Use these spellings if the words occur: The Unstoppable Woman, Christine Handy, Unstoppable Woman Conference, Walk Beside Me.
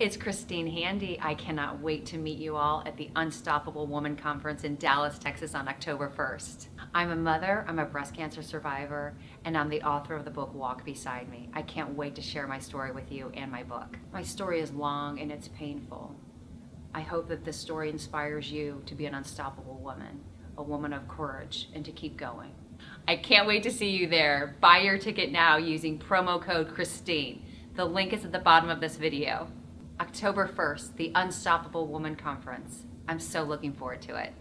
It's Christine Handy. I cannot wait to meet you all at the Unstoppable Woman Conference in Dallas, Texas on October 1st. I'm a mother, I'm a breast cancer survivor, and I'm the author of the book Walk Beside Me. I can't wait to share my story with you and my book. My story is long and it's painful. I hope that this story inspires you to be an unstoppable woman, a woman of courage, and to keep going. I can't wait to see you there. Buy your ticket now using promo code Christine. The link is at the bottom of this video. October 1st, the Unstoppable Woman Conference. I'm so looking forward to it.